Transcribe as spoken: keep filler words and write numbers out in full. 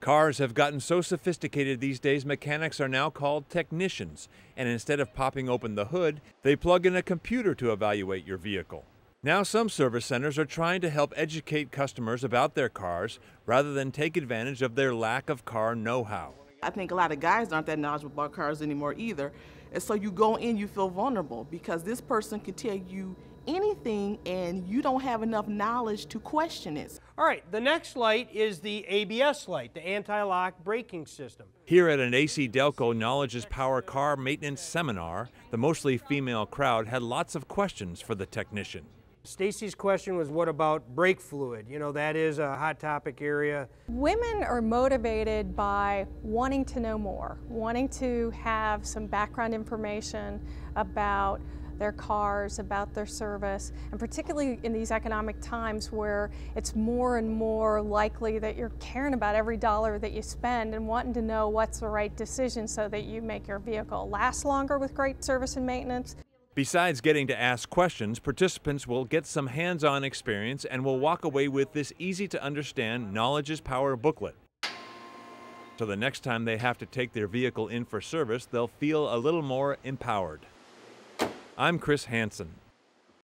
Cars have gotten so sophisticated these days, mechanics are now called technicians, and instead of popping open the hood, they plug in a computer to evaluate your vehicle. Now some service centers are trying to help educate customers about their cars rather than take advantage of their lack of car know-how. I think a lot of guys aren't that knowledgeable about cars anymore either, and so you go in, you feel vulnerable because this person can tell you anything and you don't have enough knowledge to question it. All right, the next light is the A B S light, the anti-lock braking system. Here at an A C Delco Knowledge is Power car maintenance seminar, the mostly female crowd had lots of questions for the technician. Stacy's question was, what about brake fluid? You know, that is a hot topic area. Women are motivated by wanting to know more, wanting to have some background information about their cars, about their service, and particularly in these economic times where it's more and more likely that you're caring about every dollar that you spend and wanting to know what's the right decision so that you make your vehicle last longer with great service and maintenance. Besides getting to ask questions, participants will get some hands-on experience and will walk away with this easy-to-understand Knowledge is Power booklet. So the next time they have to take their vehicle in for service, they'll feel a little more empowered. I'm Chris Hansen.